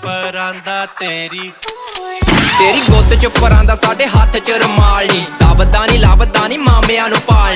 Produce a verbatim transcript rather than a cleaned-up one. परांदा तेरी तेरी गोद च परांदा साढ़े हाथ च रुमाल नी लाभदा नी लाभदा नी मामिया नू पाल।